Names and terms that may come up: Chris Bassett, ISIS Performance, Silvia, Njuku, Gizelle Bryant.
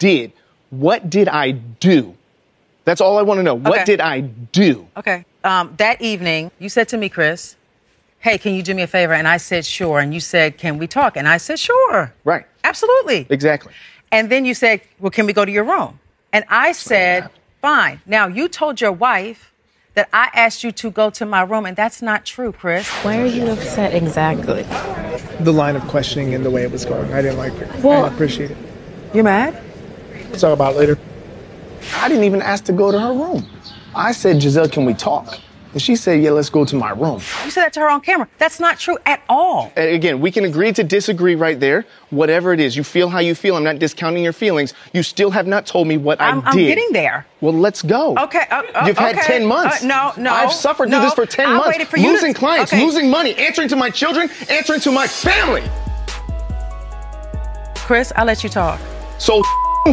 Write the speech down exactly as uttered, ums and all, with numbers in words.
did. What did I do? That's all I want to know. Okay. What did I do? Okay. Um, that evening, you said to me, Chris, hey, can you do me a favor? And I said, sure. And you said, can we talk? And I said, sure. Right. Absolutely. Exactly. And then you said, well, can we go to your room? And I That's said, fine. Now, you told your wife that I asked you to go to my room, and that's not true, Chris. Why are you upset exactly? The line of questioning and the way it was going. I didn't like it. Well, I didn't appreciate it. You're mad? We'll talk about it later. I didn't even ask to go to her room. I said, Gizelle, can we talk? And she said, yeah, let's go to my room. You said that to her on camera. That's not true at all. And again, we can agree to disagree right there. Whatever it is, you feel how you feel. I'm not discounting your feelings. You still have not told me what I'm, I did. I'm getting there. Well, let's go. Okay. Uh, uh, You've okay. had ten months. Uh, no, no. I've suffered no, through this for ten months. I waited for you losing to... clients, okay. losing money, answering to my children, answering to my family. Chris, I'll let you talk. So...